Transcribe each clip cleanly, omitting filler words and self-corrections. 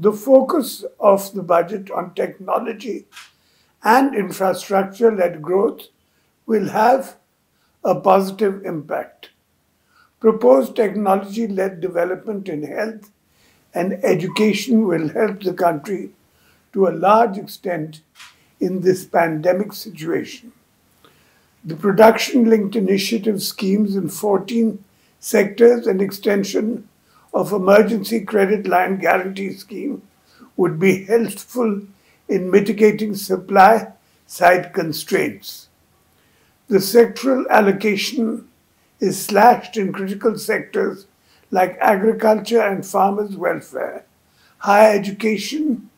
the focus of the budget on technology and infrastructure-led growth will have a positive impact. Proposed technology-led development in health and education will help the country to a large extent in this pandemic situation. The production-linked initiative schemes in 14 sectors and extension of emergency credit line guarantee scheme would be helpful in mitigating supply-side constraints. The sectoral allocation is slashed in critical sectors like agriculture and farmers' welfare, higher education,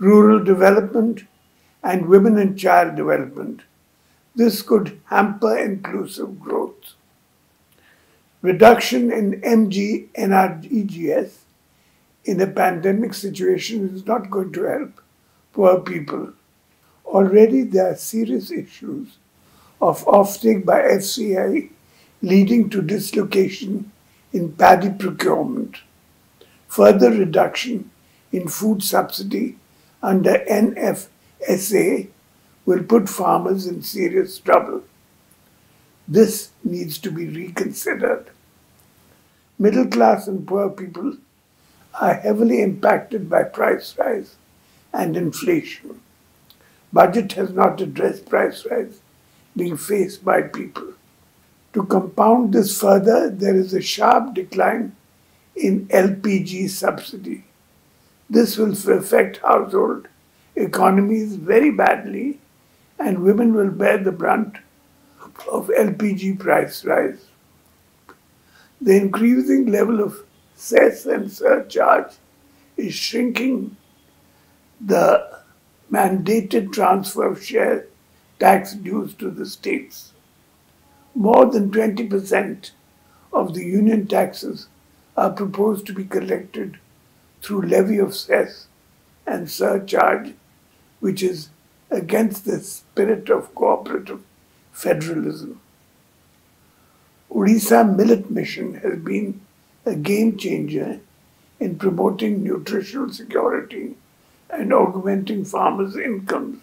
rural development, and women and child development. This could hamper inclusive growth. Reduction in MGNREGS in a pandemic situation is not going to help poor people. Already there are serious issues of offtake by FCI leading to dislocation in paddy procurement. Further reduction in food subsidy under NFSA will put farmers in serious trouble. This needs to be reconsidered. Middle class and poor people are heavily impacted by price rise and inflation. Budget has not addressed price rise being faced by people. To compound this further, there is a sharp decline in LPG subsidy. This will affect household economies very badly, and women will bear the brunt of LPG price rise. The increasing level of cess and surcharge is shrinking the mandated transfer of share tax dues to the states. More than 20% of the union taxes are proposed to be collected through levy of cess and surcharge, which is against the spirit of cooperative federalism. Odisha Millet Mission has been a game changer in promoting nutritional security and augmenting farmers' incomes.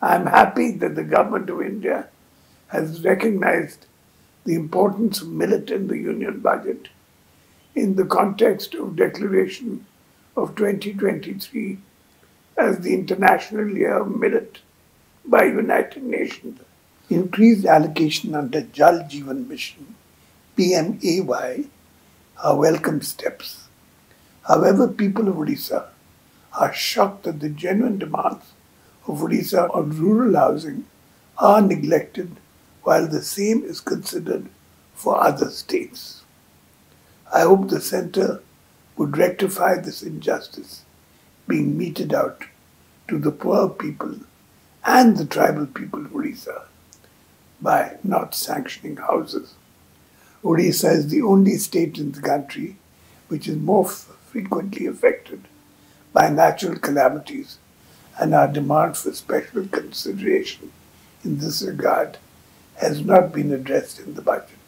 I am happy that the Government of India has recognized the importance of millet in the Union Budget in the context of declaration of 2023 as the International Year of Millet by United Nations. Increased allocation under Jal Jeevan Mission, PMAY, are welcome steps. However, people of Odisha are shocked that the genuine demands of Odisha on rural housing are neglected while the same is considered for other states. I hope the Centre would rectify this injustice being meted out to the poor people and the tribal people of Odisha by not sanctioning houses. Odisha is the only state in the country which is more frequently affected by natural calamities, and our demand for special consideration in this regard has not been addressed in the budget.